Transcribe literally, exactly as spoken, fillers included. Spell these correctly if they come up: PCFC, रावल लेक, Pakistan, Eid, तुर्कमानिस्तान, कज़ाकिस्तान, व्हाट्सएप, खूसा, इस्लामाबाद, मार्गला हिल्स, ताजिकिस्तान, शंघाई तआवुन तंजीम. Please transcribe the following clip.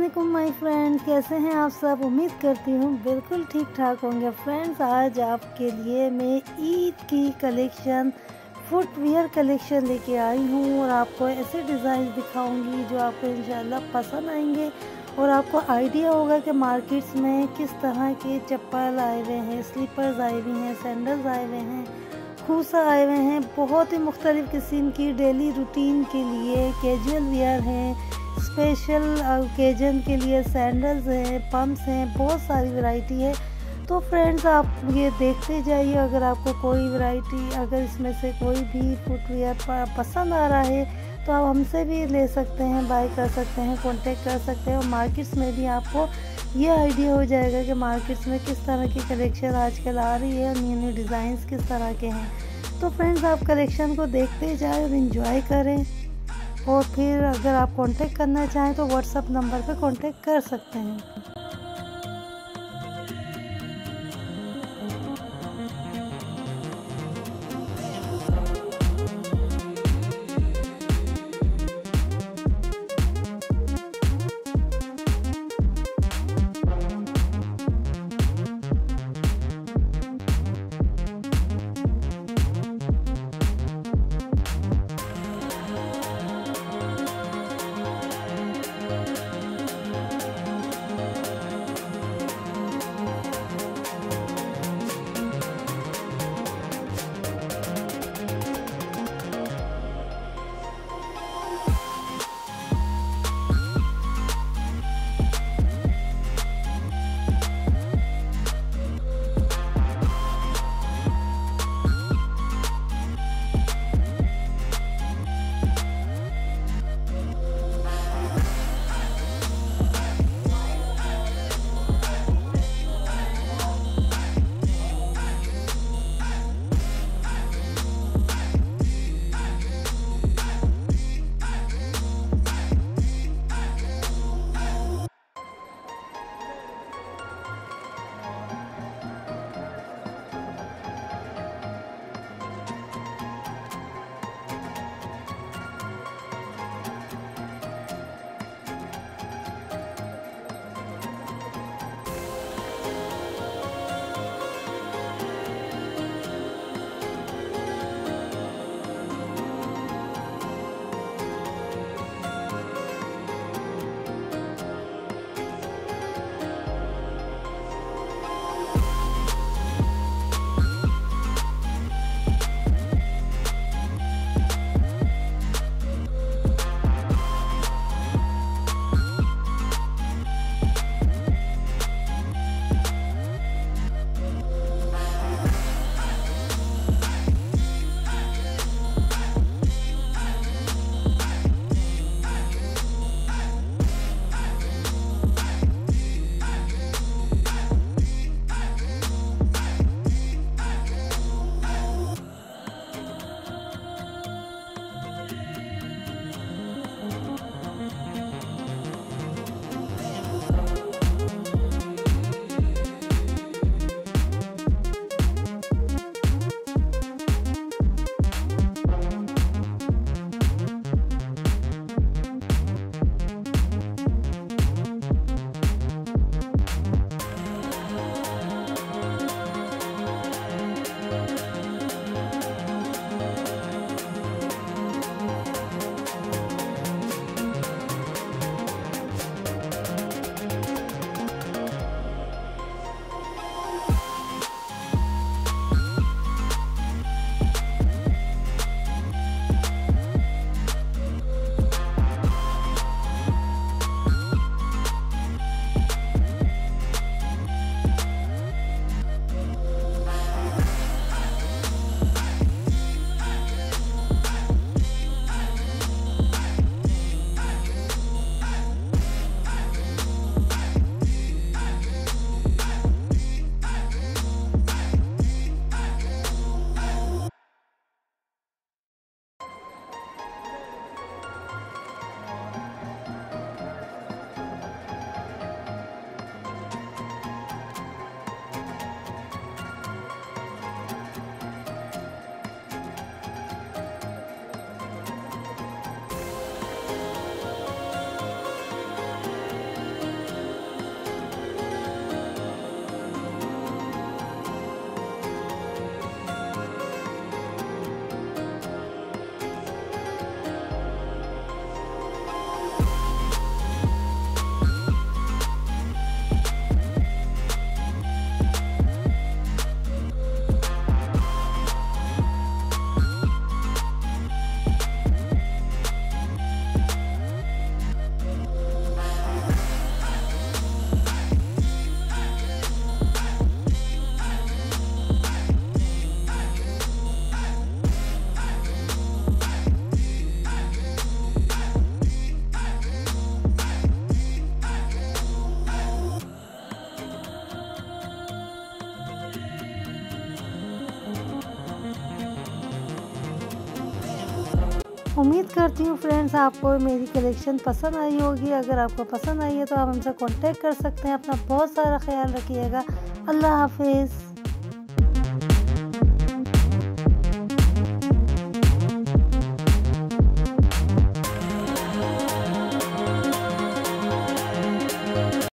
अस्सलामुअलैकुम my friends, कैसे हैं आप सब। उम्मीद करती हूँ बिल्कुल ठीक ठाक होंगे। फ्रेंड्स, आज आपके लिए मैं ईद की कलेक्शन, फुटवियर कलेक्शन लेके आई हूँ और आपको ऐसे डिज़ाइन दिखाऊंगी जो आपको इंशाल्लाह पसंद आएंगे और आपको आइडिया होगा कि मार्केट्स में किस तरह के चप्पल आए हुए हैं, स्लीपर्स आए हुए हैं, सैंडल्स आए हुए हैं, खूसा आए हुए हैं। बहुत ही मुख्तलिफ़ किस्म की डेली रूटीन के लिए कैजुअल वियर हैं, स्पेशल ओकेजन के लिए सैंडल्स हैं, पम्प्स हैं, बहुत सारी वैरायटी है। तो फ्रेंड्स, आप ये देखते जाइए। अगर आपको कोई वैरायटी, अगर इसमें से कोई भी फुटवियर पसंद आ रहा है तो आप हमसे भी ले सकते हैं, बाय कर सकते हैं, कांटेक्ट कर सकते हैं और मार्केट्स में भी आपको ये आइडिया हो जाएगा कि मार्केट्स में किस तरह की कलेक्शन आजकल आ रही है और न्यू न्यू डिज़ाइंस किस तरह के हैं। तो फ्रेंड्स, आप कलेक्शन को देखते जाएँ और इन्जॉय करें। और फिर अगर आप कांटेक्ट करना चाहें तो व्हाट्सएप नंबर पर कांटेक्ट कर सकते हैं। उम्मीद करती हूँ फ्रेंड्स आपको मेरी कलेक्शन पसंद आई होगी। अगर आपको पसंद आई है तो आप हमसे कांटेक्ट कर सकते हैं। अपना बहुत सारा ख्याल रखिएगा। अल्लाह हाफिज़।